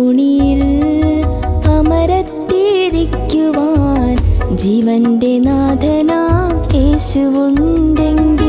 തോണിയിൽ അമരത്തിരിക്കുവാൻ ജീവന്റെ നാഥനാം യേശുവുണ്ടെങ്കിൽ